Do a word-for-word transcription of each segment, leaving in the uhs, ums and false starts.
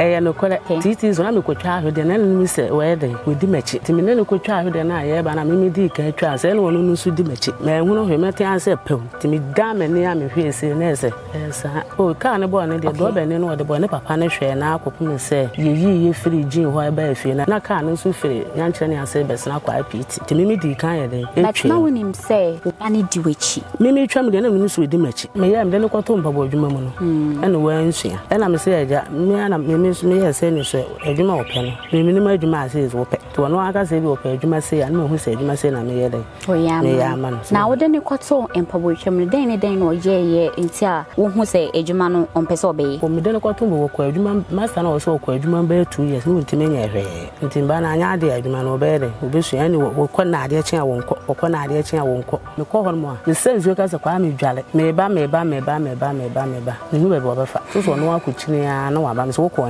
I no collect. Titi zona me kuchwa hudi na nini se wede kudi mechi. Timi nene kuchwa hudi na yeba na mimi di kuchwa se lolo nusu di mechi. Me uno hema te anse pum. Timi dame ni ya mifi se nese. Esa o kana bo ane de bo bene no de bo ne papa ne shwe na akopum se yeyi ye free gin ho eba efi na na kana nso free yanche ne anse be se na kwa piti. Timi mi di kan yede. But now we him say ani di wechi. Mimi twa me de na nusu di mechi. Me ya me de ne kwato mpabo dwuma mu no. Ene wa nsua. Ena me se eja me ana me me ya se ni so edwuma openo me me ma edwuma ase is opet to no aka se bi opet edwuma se ya na hu se edwuma se na me yele me ya ma na wo de ne kwato empabo hwem ne den ne den no ye ye ntia wo hu se edwuma no ompese obeye o me de ne kwato bo kwa edwuma master na wo se kwa edwuma ba two years no ntime nya hwe ntimba na anya de edwuma no obeye de obesuya ni wo kwa na ade achen a wo nko wo kwa na ade achen a wo nko me ko ho mo a me se nsuo ka se kwa me dwale me ba me ba me ba me ba me ba me ba me nu be bo ba fa so so no akutine ya na wa ba me so wo ko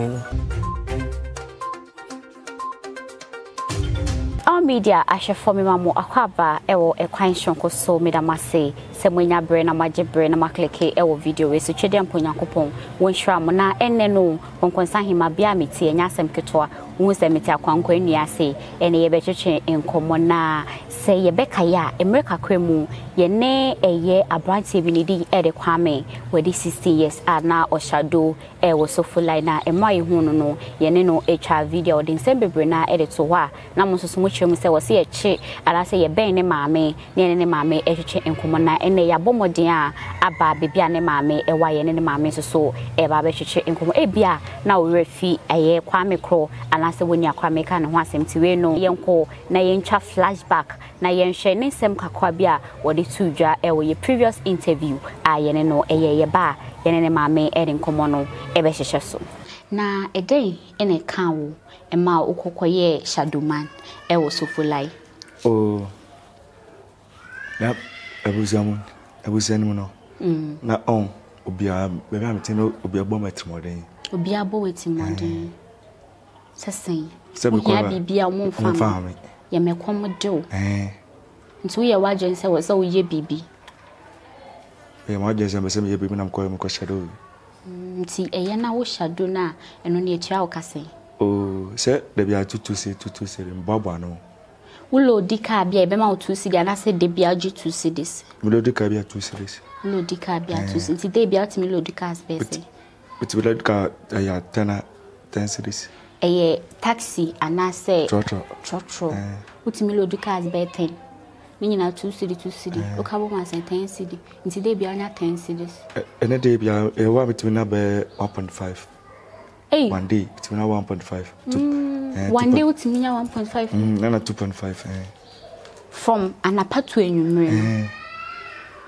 All media ashe for me mamu akwaba ewo ekwan shonko so me da mase semenya bre na maje bre na makleke ewo video we so twede mponyankopon wonhwa mo na enne no wonkonsa hima bia meti enya asem ketoa won se meti akwankwa nuase ene ye betwetwe enkomo na se ye beka ya emreka kwemu ye ne eye abranti bi nidi e de kwame we di sixteen years ana oshado ewo so fulai na emaye hunu no ye ne no etwa video de sembebre na e de to wa na mo so mu se wose ye chi ara se ye ben ne maame ne ne maame ehwetwe enkomo na ene ya bomodin a aba bebia ne maame e wa ye ne maame so so e ba ba hwetwe enkomo e bia na wo refi eye kwame kro ana se woni akwame ka ne ho asemti we no ye nko na ye ntwa flashback na ye nhwe ne sem kakwa bia wo de tudwa e wo ye previous interview a ye ne no eye ye ba ye ne ne maame e de enkomo no e be hwehwe so na e dey ene kan wo e ma okokoye shadoman e wo sofulai oh yep abuzamun abuzamun no mm na on obia be be am tinu obia bo matrimoden obia bo wetimodin sesin sebi ko bibia mo fam ya mekom do eh nti ye waje nse wo se wo ye bibi be waje nse me se ye bibi na mko mko shadow nti eye na wo shadow na eno ne etia wo kase oh se de bia tutu se tutu se mbaba no ulo dika bia e be ma otu se na se de bia ji tu se dis ulo dika bia tu se dis ulo dika bia tu se nti de bia timi ulo dika as bese but ulo dika aya tena ten series eye taxi ana se trotro trotro utimi ulo dika as be ten nyina tu se tu se okabo ma se ten se nti de bia nya ten se dis ene de bia e wa mitimi na be one point five Hey. One day, it's now one point five. Mm. Uh, one day, it's now one point five. Mm, now two point five. Uh. From an apartment, you mean?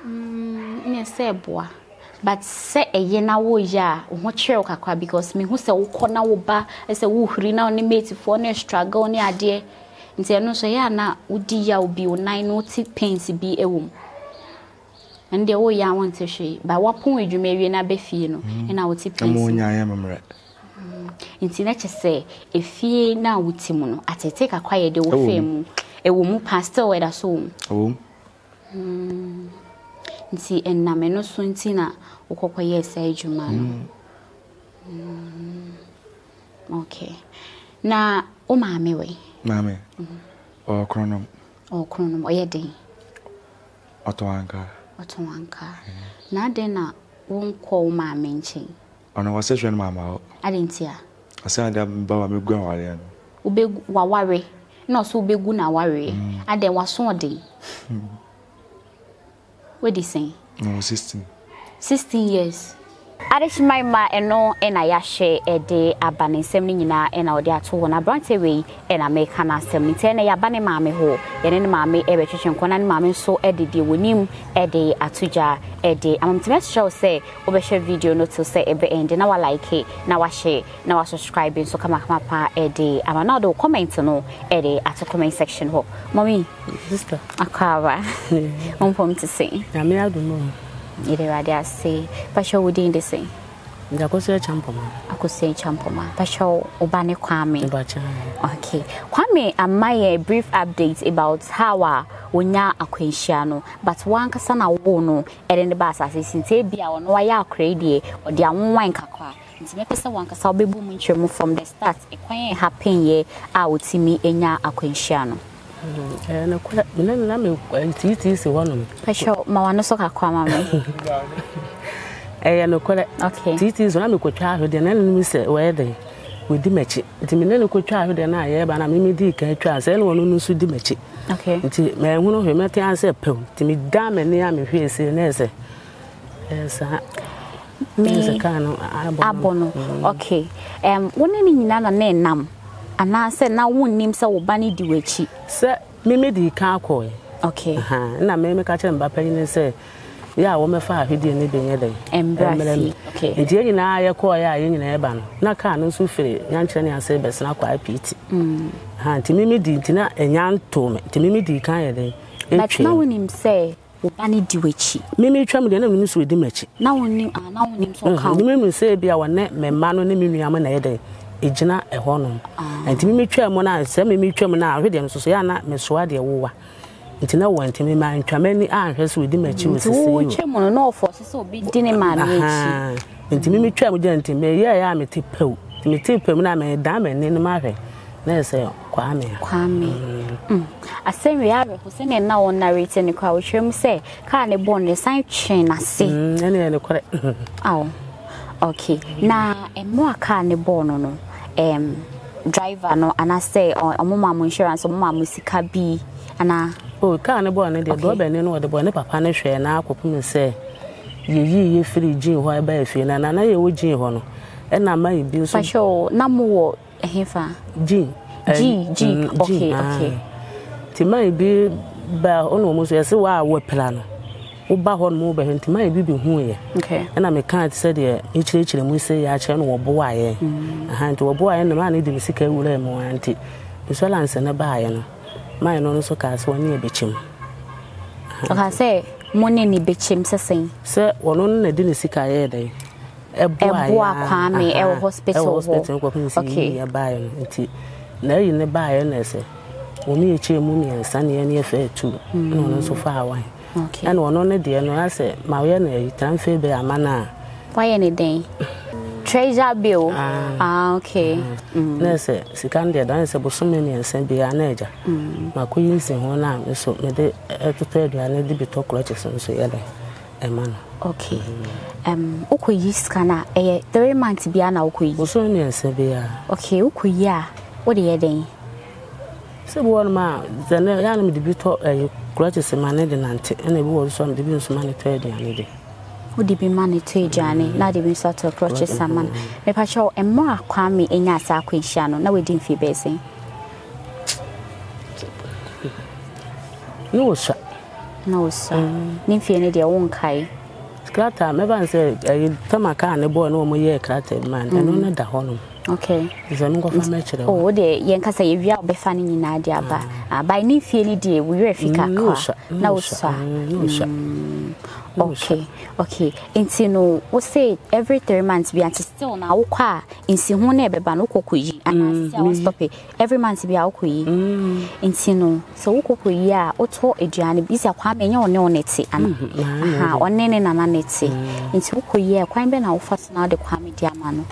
Mm, say boy, but say a year now, yeah, what share kakwa because me who say who corner who ba, I say who hurry now, ni mate for ni struggle ni idea. Nti ano so yeah na udi ya ubi unai no tip pains bi ewo. Nde o ya want to share, but wapun we jumeri na be fi no, na uti pains. Amu nyaya mamre. Inti na chese efie na utimu no atete kakwa ye de ofemu ewo mu pastor we da so um mm inti enna me no so inti na ukokwa ye sai juma no okay na o maame we maame o kronom o kronom o ye den otoanka otoanka na den na wonko maame nchen ona wase hwe mama o adentia asa da bawa megu aware no ube waware na so ubegu na aware aden waso odin we dey say no sixteen sixteen years Adeshima ma eno ena ya she ede abansem ni nyina ena ode ato ho na brante we ena meka na asem ni te na ya bane maame ho yene ne maame ebe twetwenko na ne maame so edede wonim ede atuja ede amamtime show say obehwe video no to say ebe end na wa like na wa share na wa subscribe so kama kama pa ede amana do comment no ede at comment section ho mommy sister akawa on from to say na me I don't know ire radia se pasha wudi ndese ndakose champoma akose champoma pasha obane kwame okay kwame amaye brief updates about how wonya akwenhia no but wanka sana wo no ere ne ba asase sinte bia wo no ya akredie odi anwan kakwa It's my person one because I'll be booming from the start. A quite happy year out to me in your acquaintance. And it is one. I shall Mawano Soka Kwamami. I know correct. Okay, it is one who childhood and then we say where they would dimach it. The men who childhood and I have an amity can trust anyone who knows to dimach it. Okay, may I know him at the answer pill to me damn and near me here say Nessa. Me abono. Okay, um, one in another name nam. And I said, now one name so banny duechi. Sir, Mimi the carcoy. Okay, and I may make a chamber penny and say, yeah, woman five, he didn't need any day. Embrace. Okay, the dear in I acquire in a ban. Naka no so free, young Chenny and say, but not quite pity. And to Mimi did not a young tome, to Mimi the kind day. But now when him say, banny duechi. Mimi trembled the news with Dimitri. Now only are now names for how women say be our net, my man on the Mimiam a day. Ejina ehono ntimi metwa mo na nsem metwa mo na ahwede nso so ya na mesoa de wowa ntina wo ntimi ma ntwamani ahwe so di machi wo sisi wo twa mo na ofo so obi di ne ma na echi ntimi metwa mo je ntimi ye ya mete pew mete pew na me da me ne ne ma hwe na ese kwa me kwa me asem we are ko se ne na won narrate ne kwa wo twem se ka ne bon ne san twen na se ne ne ne kore aw okay na emo aka ne bon no Um, driver no and I say on oh, mama insurance on mama sika bi ana oh car no boy no dey do be no the boy no papa no hwe na akopum say ye yi ye free gin ho ba free na na ye wo gin ho no e na ma e bi so for sure na mo wo ehefa gin gin gin okay okay ti ma e bi ba ono mo so ye se wa wo pela no wo ba ho mo ba ti ma e bi bi hu ye okay na me kan ti say de e chire chire mu say ya chire no wo bo aye aha nti wo bo aye no ma na di sika wura mu anti so lance na ba aye no ma no so ka so na e bechim o ka say mo ne ni bechim sesen se wono na di ni sika ye de e bo aye e bo akwa me e hospital hospital ko pin si ya ba aye nti na yi ne ba aye na se wo mi e chire mu mi ansa na ye na e fa tu no so fa awan. Okay. And one on the day, no, I said, my way, transfer be a manner. Why any day? Treasure bill. Ah, okay. Nurse, she can't dance about so many and send be a major. My queen's in one arm, so made it to tell you I need to be talk like so yellow. A man. Okay. Um, okay, you scanner a three months be an okay. Was only a severe. Okay, okay, yeah. What do you think? So one man, then I am to be taught a crutches and money than auntie, and a woman some debut money trade and lady. Would it be money to Johnny? Not even sort of crutches and money. If I show a more crummy in your sack with Shannon, now we didn't feel busy. No, sir. No, sir. Ninfy and your own kai. Scratter, never said a Tamaka and a boy no more year crated man, and only the honor. Okay. Oh, the Yanka say we are befriending in Nadia, but by any feeling, dear, we were fika. No, sir. No, sir. Okay, okay. And so, no, we say every three months we are still now. Oka, in so one never banoko kuyi, and I will stop it. Every month we are kuyi. And so, no, so kuyi ya oto ejani busy kwame nyo ne onetse ana. Aha, onene na na netse. And so kuyi ya kwame na ufasi na de kwame diamano.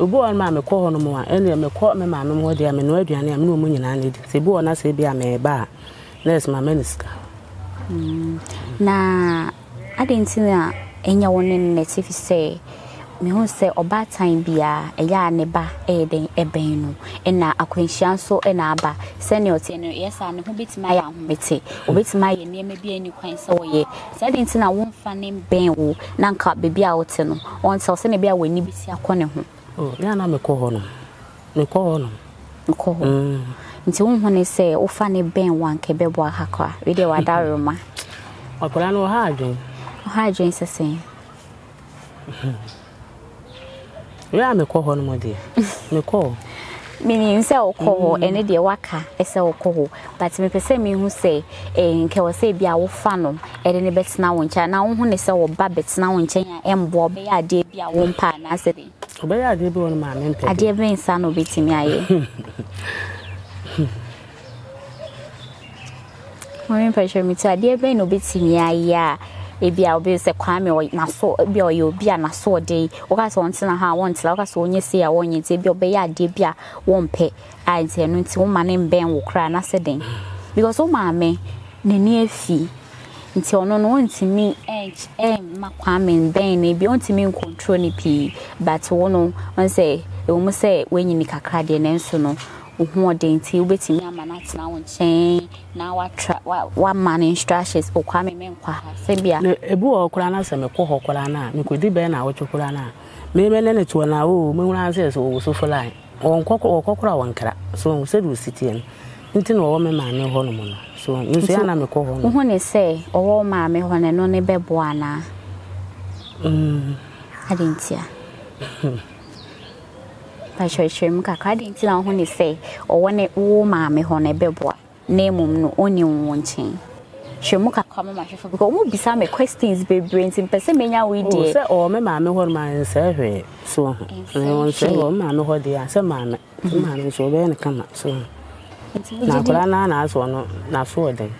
Ubu alma me call no more, and me call me mamma more dear men, where I am no moon and it. Say, born as a beer may bar. There's my minister. Nah, I didn't see any one in it if you say, me who say, or bad time beer, a yarn, a bar, a day, a beno, and now acquaintance so an abba, senior tenor, yes, and who beats my arm, Betty, or beats my name, maybe any coin so ye. Said in a one funny beno, none cut baby out, and once I'll send a beer when you be see a corner home. Oh, yeah, I'm a corner. The corner. Until one say, oh, funny Ben one can be boy hacker. We do our daruma. Or Colano Harding. Harding is the same. We are a corner, my dear. Me call. Meaning, sell coal and a dear waka, a sell coal. But me per se, me who say, a Kawasabia will funnel at any bets now in China, only sell babbits now in China, and Bob, a dear be our own pan, as it is. Obey, I did one man, I did bring son of it in my eye. When pressure me to a dear brain obits in my eye, ebi a obi se kwame o na so bi o ye obi a na so dey o ka so ntina ha won tla o ka so onye se a won yete bi obi ya de bi a won pe a nti enu nti won ma ne mben wo kra na se den because o ma me ne ne afi nti ono no won timi h m ma kwame mben ne bi won timi control ni pi but won no won say e won say wenyi ni kakra de ne nso no who didn't you bet me a manat now and chain now? What trap one man in strashes or come in Qua Sabia? A boo or Cranas and a poor Corana, you could be Ben out to Corana. Maybe an to an hour, Munazes or so for line, or cock or cockra one crap. So said we sit in. Into no woman, my new hormone. So you say, I'm a co one is say, oh, mammy, when I know a bebuana. I didn't hear. I didn't know when he say, or when a woman may hone a bebo, name no only one chain. She mock come, my chef, because be some questions be brains in Pessimania we did, or my mamma or my survey. So, mamma, or the answer, mamma, and so then come up soon. Now, Granana, so no, not so then.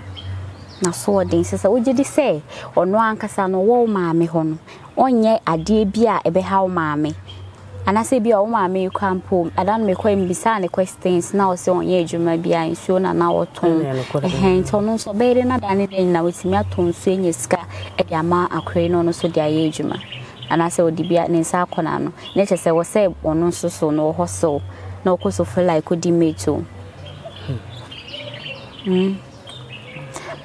Now, so then, says, what did he say? Or no ancassano, woe, mammy home. On yet a dear beer, a behow, mammy. And I say, be a woman, you come home. I don't make him beside the questions now, so on ye, you may be a soon an hour tone, a hand tone, so better than anything now with me at home, seeing your scar at your ma, a crane on so their age. And I say, would be at Nessa Conano. Nature say, was said, or no so so, no horse so, no course of like could be made too. My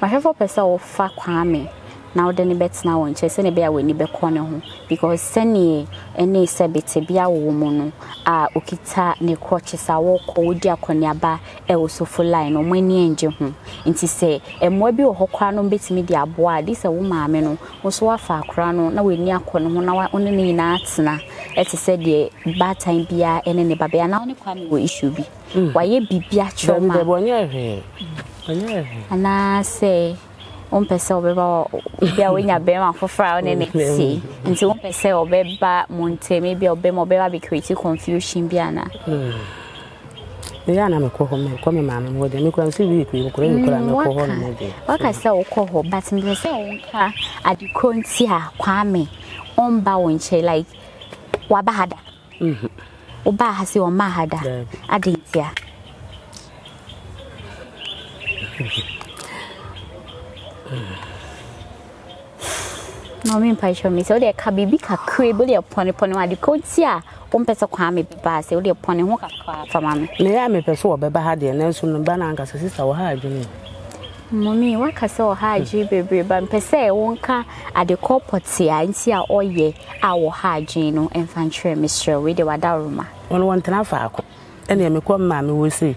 half a person of far crime. Now then, the bets now and chess any bear will never corner home because sending any sabit be a woman are okita ne crotches are walk or dear conyaba el so full line or many angel home. And she say, and maybe or crano bits me dear boy, this a woman, men was so far crano, no way near corner, one only in artsna. As I said, the bad time beer and any baby and only crime will issue be. Why ye be beatrice, my one year. And I say, one person will be a bema for frown and see, and so one person will be bad Monte, maybe a bema will be creating confusion. Biana, Biana, come, come, ma'am, what you can see, you couldn't call me for one movie. What I saw, call her, but in the same car, I do couldn't see her, Kwame, on bowing she like Wabahada. Oba has your mahada, I did, yeah. No mean passion, Miss Odia Cabby, a cribble upon upon my decotia, one person crime, pass, only upon a walk for mammy. May I may persuade Baba had the announcement of Bananga's sister or hide you. Mommy, what I saw hide you, baby, but per se, one car at the corporatia and see all ye our hide Gino and Fantre, Mister Widow Adaruma. On one tanafaco, and then come, mammy, will see.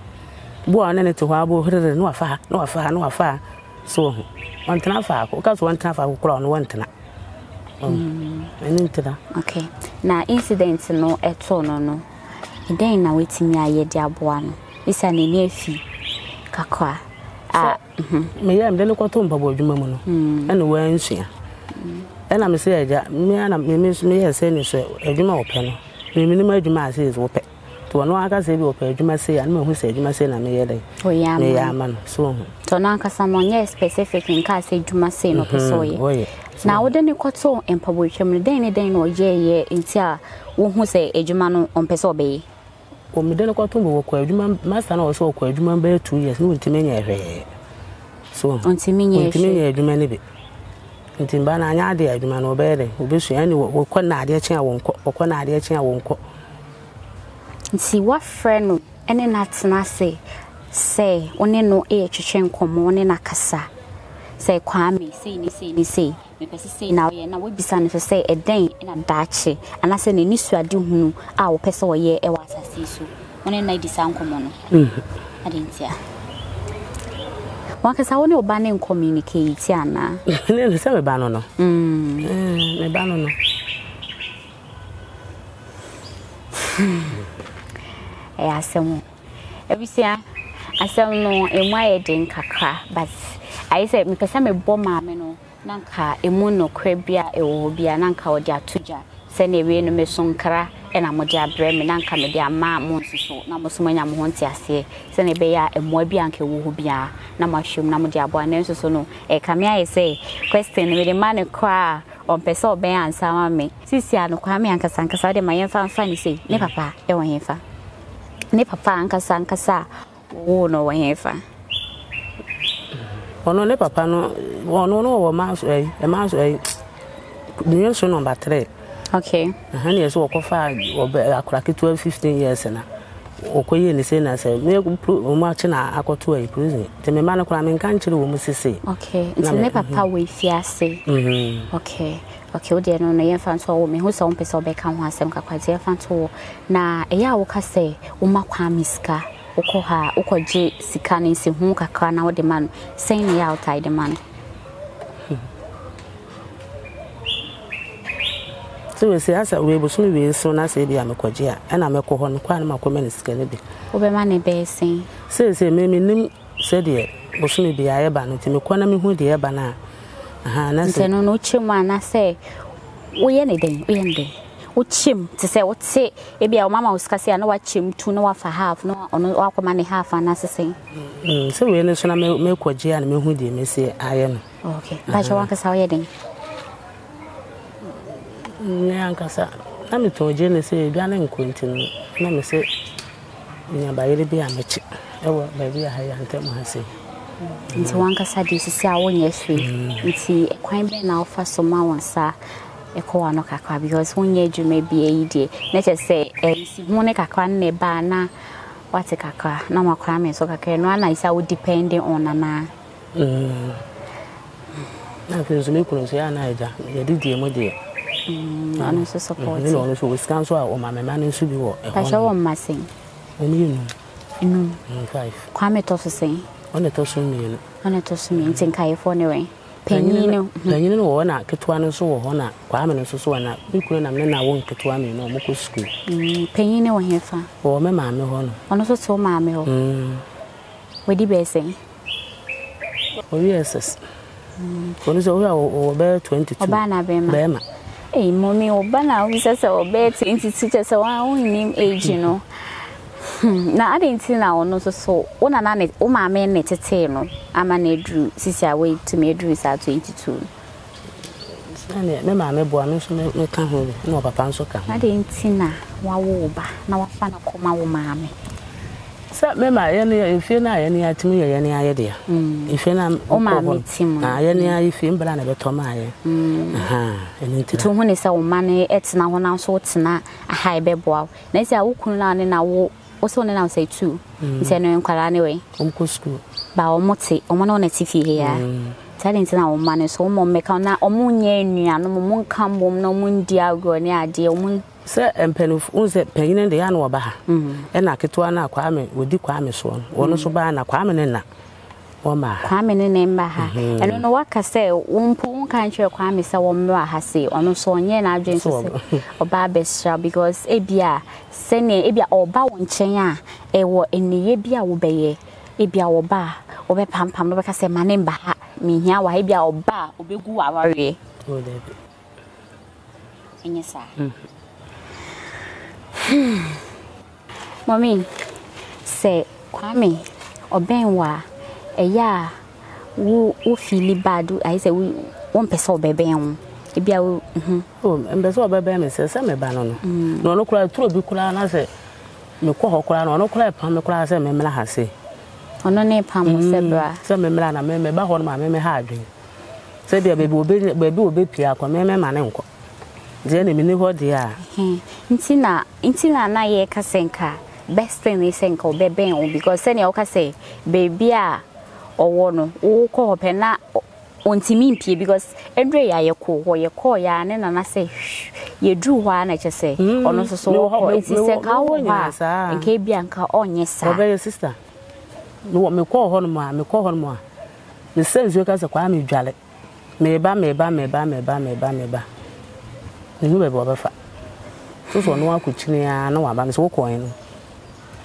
Born and to Harbour, no affair, no affair, no affair. So one time for one time for crown one time. Okay. Now incidents no at all no no. Then now it's me a dear boy. It's an nephew. Kakwa. Ah. Me I'm then go to Baba Jumamono. And we ain't here. And I'm say that me and me me me say no say Juma open. Me me me Juma say is open. To no aka say be open Juma say and me who say Juma say na me here. Oh yeah. Me yeah man. So. So now, someone specific in case you must say no person. Now, then you cut so and publish him day and day or yea, in tear, who say a German on Pesobey. Or Medal Cotumbo, Quaduman, Master, also Quaduman bear two years, no Timania. So, on Timania, Timania, Dumanibit. In Timbana, I did, Duman obey, who wish you any or Connadia chair won't call or Connadia chair won't call. See what friend any nuts nasty. Say, only no age to change common in a cassa. Say, Kwame, say, ni say, ni say, because say now, and I would be son to say a day in a dache, and I send a new to a doom, our person, ye, a was a so. Only ninety sound common. I didn't hear. One can sound no banning communicate, Yana. Never said a banana. Hm, a banana. I asked someone. Every year. I said no, in my din kakra, but I said because I'm a bomb, mamma, Nanka, a moon or crabia, a wobia, Nanka or dia tuja, send a rain a messonkara, ena moja bre me nanka me dia ma mo nsuso na mosoma nya mo honte ase se ne be ya emo bia anka wo ho bia na mahwem na moja abo na nsuso no e ka me aye say question we the man kwa on person oben answer ma me sisi anu kwa me anka sanka sa de ma yenfa anfa ni say ne papa e won yenfa ne papa anka sanka sa wo no won yenfa ono ne papa no ono no wo ma so e ma so e ni so number three. Okay. And yes, we or fifteen years now. Okoye ni say na say me na akoto e prison. Te me ma no kura me nka nchiri wo mu sisi. Okay. Nti ne papa we fiase. Mhm. Okay. Okay, o de no na ye fan so wo me hu so pese o be kan ho asem kakwaje ye fan to na e ya wo ka say wo makwa miska. Wo ha wo koje sika ni se hu kakra na wo de man send me out I the man. So we say as we be so we so na say bia mekoje a na meko ho no kwa na mako me sika ne bi obema ne be sin say say me me nim say de bo so me bia e ba no ti me kwa na me hu de e ba na aha na say no no chim ana say wo ye ne den wo ye ne den wo chim ti say wo ti e bia o mama wo sika say na wa chim tu na wa fa half no ono wa kwa ma ne half ana say mm so we ne so na me mekoje a na me hu de me say aye no okay ba cha wa ka say wo ye den Nankasa, I'm a told Jenny say, Gannon Quentin, Mamma said, by the be a match. Oh, baby, I had to say. Into one cassadi, this is our yes, we see a quaint now for some hours, sir. A corner caca, because one year you may be a day. Let us say, a monica can ne bana. What's a caca? No more cramming, so I can run. I saw depending on Anna. I feel so close, yeah, neither. You did the emoji. I no support. You know, so we scan so our mama man should be what. That's all I'm saying. Only no. Five. Kwame toss saying. On the toss me. On the toss me in California. Penino. Penino wo na ketwa no so wo ho na Kwame no so so na we kuro na me na wo ketwa me no mo ko school. Penino wo hefa. Wo me mama ho no. Ono so so mama ho. We di be saying. Oh yes. Ono so wo be twenty-two. Obana be ma. Hey, mommy, Obana, who says our beds into teachers, our own name age, you know. Now, I didn't see now, no so. One and it, oh, my men at a tail. I'm an age drew, since I wait to me, drew is at twenty two. No, mamma, born, no, come home, no, papa, so come. I didn't see now, Wawoba, now a fan of my mammy. So, mamma, if you're not any at me, any idea. If you're not, oh, my meeting, I any film, but I never told my. Aha, and to one is our money, it's now on our sorts and a high bed wall. Next, I will come down and I will also announce it too. It's a new car anyway. Uncle school. Bow Motsi, or one on a T V here. Telling our money so on make on that or moon yen, no moon come home, no moon dear go near dear moon. Sir and Penuf owns that pain in the annual bar, and Akituana Kwame would do Kwame swan, or no so by an aquamanina. Or my Kwame name Baha. I don't know what Cassel, one poor country or Kwame Sawamra has say, or no so near our James or Barbes shall because Abia, Senna, Abia or Bow and Chena, a war in the Abia will be Abia or Bar, or the Pam Pam, like I said, my name Baha, me here, or Abia or Bar, or Bigu our way. Yes, sir. Mommy, say, Kwame, or Benwa, a ya woo feel bad. I say, we won't pass over Bem. If you oh, and that's all Bem is a semi banon. No, no cry, true, be cry, and I say, no call cry, no cry, Pamela class, and Mamma has say. On no name, Pamela, Sebra, some Mamma, Mamma, Bahon, my Mamma Hardy. Say, there will be baby will be Piaco, Mamma, my uncle. Jenny, me know what they are. Intina, Intina, na ye kasenka. Best thing is senko beben because any oka say, baby, or one, oh, call penna on Timinpi because Andrea Yako, or your call yarn, and I say, you drew one, I just say, or not so, it's a senka, and K. Bianca on your sister. No, me call Honma, me call Honma. The same jokers are quite me jolly. Meba, meba, meba, meba, meba, meba. Nube boba fa. So so no akuchini ya no aba me so ko en.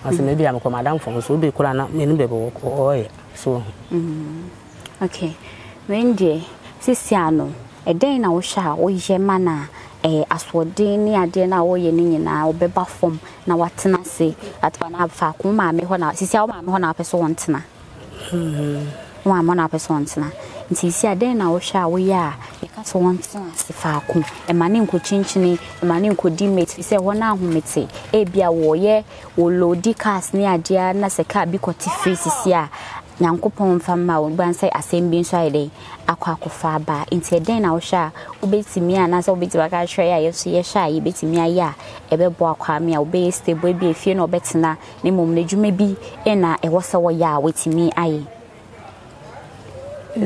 Ase me bia me ko madam for so be kura na me nube bo ko oye. So. Mhm. Okay. When dey sisi ano e den na wo sha wo ye mana eh aswodin ni ade na wo ye ni nyina obeba form na watena se atwa na afa ku ma me ho na sisi a ma me ho na apeso wontena mhm wa ma na apeso wontena ntisi ade na wo hwa wo ya e ka so wontena se fa ku e ma ne nko chinchini e ma ne nko di mate se ho na ahomete e bia wo ye wo lodi cars ni ade na se ka bi kwoti free sisi a Yankopon from my own say I same being Friday. A quack of faba. Into a den I'll share. Ubits me and as obits like I try. I see a shy, you bet me a ya. A bed walk, me obey, stay, baby, if you know better now. Name, you may be, and I was a ya waiting me. I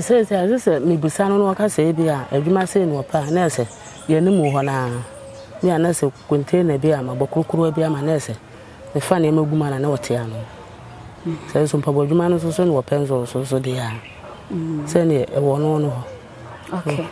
says, as I may be sound on a say, beer, and you must say no pa, nurse. You're no more on a me and nurse contain a beer, my book, beer, my nurse. The funny woman and what you say some people do man so so pencils so so they are. Send it a one on. Okay,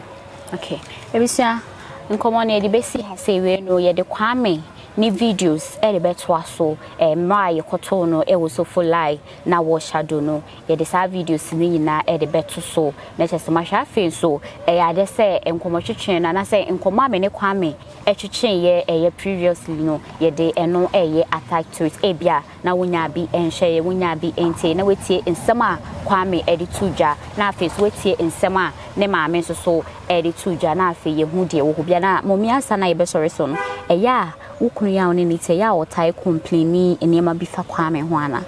okay. Every sir, in common, the basic has say we know ye the Kwame, ni videos, any better was so, and my cotono, it was so full lie, now what shadow no, yet the sad videos me now, any better so, let us smash our face so, a I just say, and come to chain, and I say, and come on, any Kwame, a to chain ye a year previously no, ye day and no a year attack to it, a beer, now when ya be and share, when ya be and say, now wait here in summer, Kwame, Eddie Tuja, now face wait here in summer, ne my men so, Eddie Tuja, now for ye who dear, who be an Momia Sana Bessorison, a ya. Ukunu ya oni nite ya otai kumplini enema bifa kwa mehwana.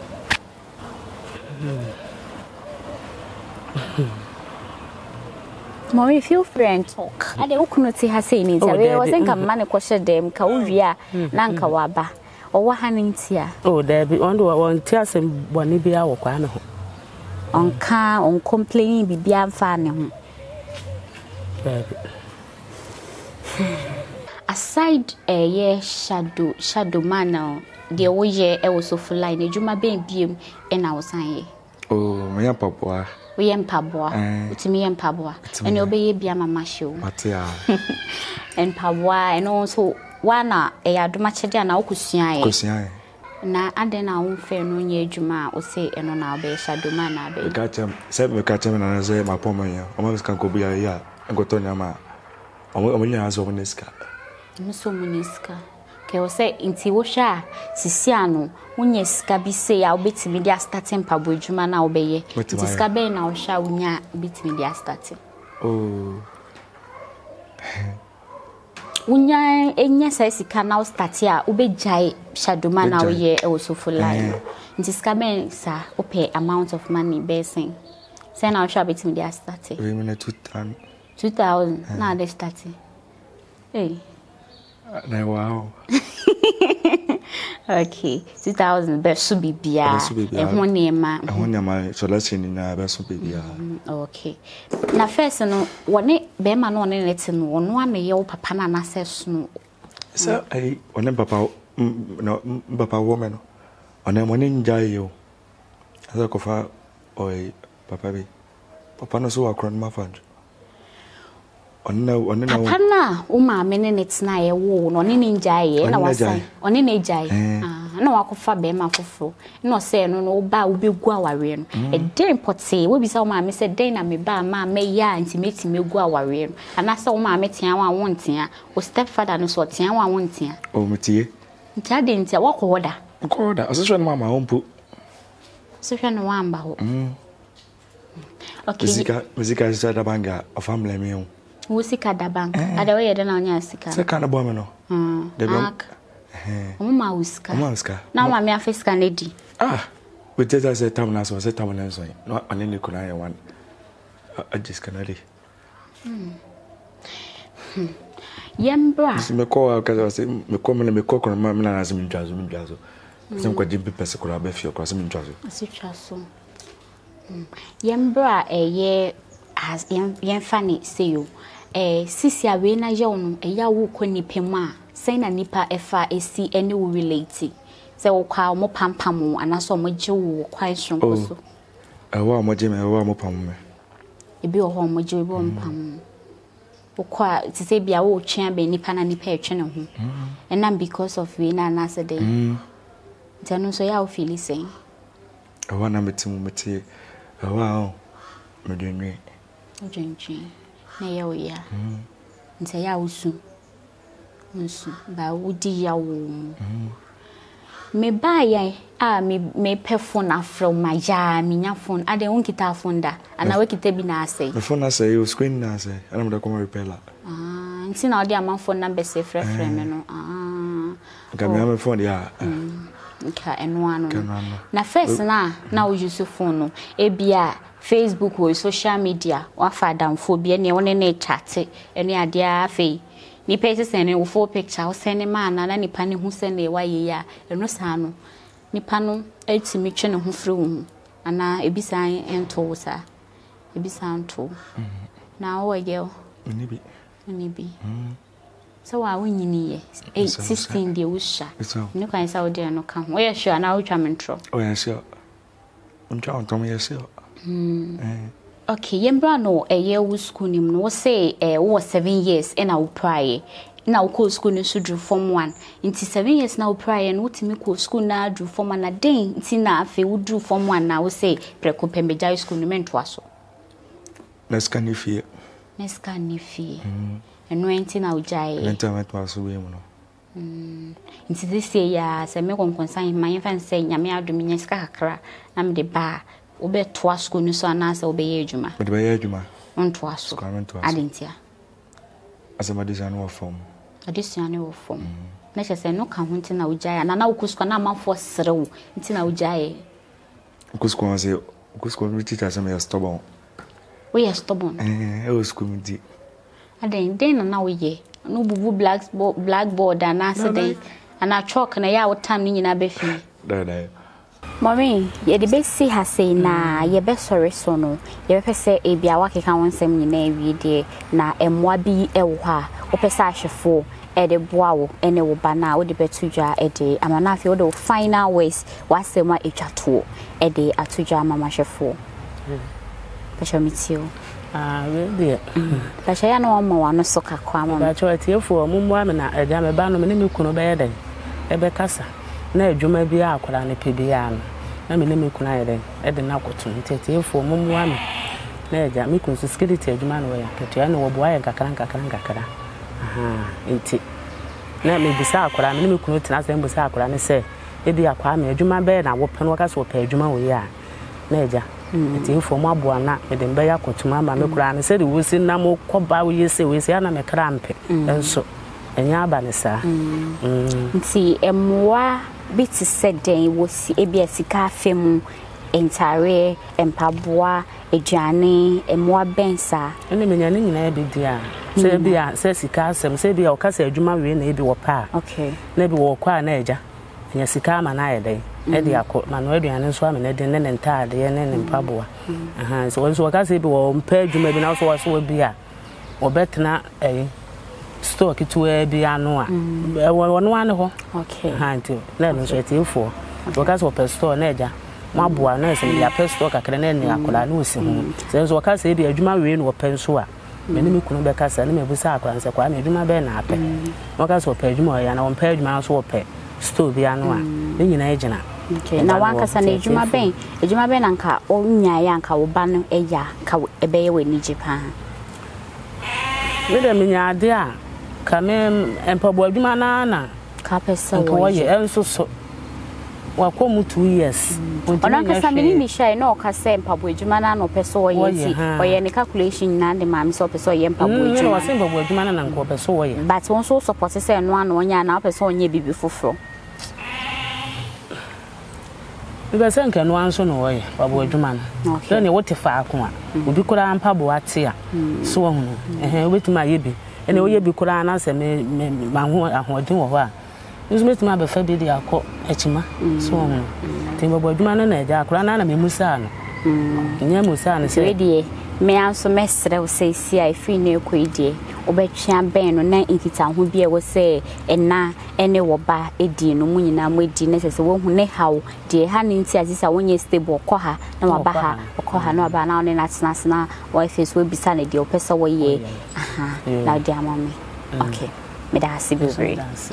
Mommy, feel free and talk. Ade ukunu ti hase nite. We wasn't kamane kwoshe dem ka uvia na nka waba. Owa haninti ya. Oh, there be on one tia sem boni bia wo kwa no. Onka on complaining bibia mfa ne ho. Aside a year shadow shadow manner, the old year I was so full line, a juma beam, and I was saying, oh, my papa, we am papa, to me and papa, and obey Biama Mashu, and papa, and also one a Adamachadian Alcusia. Now, and then I won't fail no year juma or say, and on our bay shadow manner. I got him, said me catch him, and I say, my pomania, almost can go be a year, and go to Nama. I will answer on this car. Miso Muniska. Keo se inti wosha sisiano unye sika bise ya ubiti media starting pabo juma na obeye. Inti sika be na wosha unya ubiti media starting. Oh. Unya enya sa sika na startia ube jai shaduma na oye e osofo line. Inti sika be sa ope amount of money basing. Say na wosha ubiti media starting. We mean two thousand. two thousand na dey starting. Eh. No, wow. Okay, two thousand best be beer. And one name, and one name, my selection in a best be beer. Okay. Now, first, no one it be man on it and one one a year papa and I said snow. Sir, I on papa no papa woman on a morning jail. As a cofa or papa be papa no so a grandma fund. Ono ono pana uma menene tina ye wo no nene njaye na wasan oni nejaye ah na wakofa be ma foforo na se no no ba obegu aware no e dey importe we bi sa uma me se dey na me ba ma me ya intimate me gu aware no ana se uma me tia wa wontia o stepfather no so tia wa wontia o mutie ntia dey ntia wakohoda wakohoda asesho na ma hompo asesho na wa mba ho okay muzika muzika sada banga afamle me Musika da bank. Adawe yeda na onya sika. Sika na bo me no. Hmm. De bank. Eh. Omo ma uska. Omo uska. Na ma me afisika lady. Ah. We tell say time na so, say time na so. No anene ko na ya one. I just canary. Hmm. Yembra. Si me ko ka say me ko me me ko ko ma me na azu mi dwazo mi dwazo. Sem ko di pepper ko ra ba fio ko azu mi dwazo. Azu dwazo. Hmm. Yembra eye as yen funny say you. Eh, sisi awe na yonu e ya wuko nipema sai na nipa efa esi any relate se wo kwa mo pampam anaso mo je wo kwa nshonko so e wo mo je me wo mo pam me e bi wo ho mo je bi wo pam wo kwa ti se bia wo twa be nipa na nipa e twa ne ho and then because of we na na se dey tanu so ya wo feel say e wo na metimu meti e wo a me de nwe o jenchi. Na ya o ya. Ntia ya usu. nsu ba wudi ya wo me ba ya a me me phone afro ma ya me nya phone ade won kita phone da ana we kita bi na asai the phone asai you screen na asai ana me da come repair la ah nti na odi am phone number se frɛ frɛ me no ah ga me am phone ya nka eno ano na first na na wo use phone no e bia Facebook or social media wa fadam phobia ne won ne chat ene ade afi ni pese sene wo four picture wo sene ma na na nipa ne hu sene wa ye ya eno saa no nipa no etimi twe ne ho frɛ wo ana ebisan ento sa ebisan to na wo ye o ni bi ni bi so wa wo nyini ye eight sixteen de wo sha ni kan sa wo de no kan wo ye sure na wo twa me ntro o ye sure untwa ontom ye sure mm eh okay, yembra no a year wo school nim no say eh wo seven years and I will pray. Now call school no so drew form one. Inti seven years now pray and what me call school na drew form one a day inti na afi wo drew form one na wo say preko pembeja school no mentwa so. Let's can if here. Let's can if here. And no inti na wo jai. Mentwa so we mo no. Mm. Inti this year say me kon concern my fan say nyame adom nyeska kakra na me de ba. Obe twasko ni so anase obe ejuma. But be ejuma. On twasko. Adentia. Asema design wo form. Adesign wo form. Na che se no ka ho nti na ugaya na na ukusko na amafo serewo nti na ugaye. Ukusko anse ukusko mi tita asema ya stubborn. We are stubborn. Eh, e ukusko mi di. Aden den na na wo ye. No bubu blackboard blackboard anase den. Ana chalk na ya wo time ni nyina be fi. Da da. Mommy, you the see her say na you best sorry so no. You best say e bia wa keka won sem nyina wi de na emwa bi e wo ha. Opesa ahwefo e de boa wo ene wo ba na wo de betudwa e de amana afi wo de final ways wa semwa etwa to e de atudwa mama ahwefo. Pacha mitio. Ah, we de. Pacha ya no ma wa no soka kwa mama. Pacha tiefo mo mo am na e de me ba no me ne me kuno be ye den. E be kasa. Na adwuma bi akora ne pebia no na me ne me kuna yede e de na koto ntete efo momwa me na eja me kun security adwuma no ya keto ya no wo boa ya kakara kakara kakara aha enti na me bisa akora me ne me kuno tena sem bisa akora ne se e bi akwa me adwuma be na wo pano ka so pa adwuma wo ya na eja enti efo mo aboa na me de be ya koto ma ma me kura ne se de wo si na mo kwoba wo yese we se ya na me kra mpe enso enya aba ne sa enti emwa bit said then was A B S Cafemu, Entare, and Pabua, a Johnny, and more Bensa. And the million in every dear. Sabia says he casts him, Sabia or Cassia, Jumari, maybe or pa. Okay. Maybe or quite an edger. And yes, he come and I day. Eddie, I caught Manuel and swam and then entire the end and Pabua. And so once Cassie or impaired you maybe now so I saw beer. Or better not, eh? Stock it to a piano. One one ho. Okay. Hunting. Let me set you for. Because of a store, Nedja. My boy, nurse, and the first stock I can end the Akula losing. There's what I say, the Juma rain or Pensua. Many me couldn't be cast and maybe Saka and Saka, I do my bed happen. Workers were paid more and on paid mouse or pay. Still be annoying. In Agena. Okay. Now one can send a Juma Bay, a Juma Benanka, or Nyanka, or Banu, a ya, a bay with Japan. With a million dear. Come in and probably manana. Capessa, why also so? Well, come two years. On Uncle Sammy, Misha, no Cassam, Pabuiman, or Pesso, or any calculation, and the mam's office or Yampa, which was simple with man and Copesso. But one so supports and one one yan up as on ye be before. We were sunk and one son away, Pabuiman. Only what if I come? Would you call Aunt Pabuatia? So on, with my yibby. And we be could answer me, my one at one do a You must my befabi, I call Echima, so on. Timberboy, man, and I could not be Musan. Yamusan, say, dear, may I so mess that I will say, see, I feel no quiddy, or bet champagne or night in Kitan would be, I will say, and now, and they were by a dear no moon, and with dinners as a woman, how dear Hanning says this, I won't stable, call her, no baha, or call her no banana, and that's Nasna, wife is will be sunny, dear, pass away, ye. Aha, now, dear mommy. Okay, may I see you?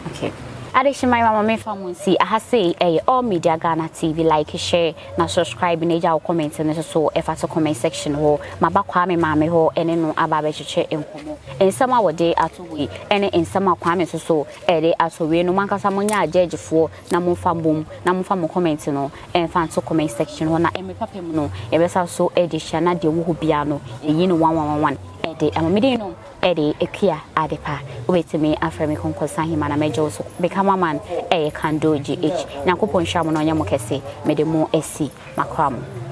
Okay. Addiction my mama me from see I say a All Mediaghana T V like share na subscribe na ja comment na so e fa to comment section ho mabakwa me mama ho ene no ababe cheche enkomo ensama wo dey atowe ene ensama kwa me so so e dey atowe no manka samonya judgefo na momfa bom na momfa mo comment no enfa to comment section ho na e me papem no e be sa so edition na de wo ho bia no e yi no one one one e dey amamide no Eddie, a kia, adepa, wait to me, after me concoursan him and a major also become a man, a can do G H. Nakupon Shaman on Yamokese, made the more S C, Macram.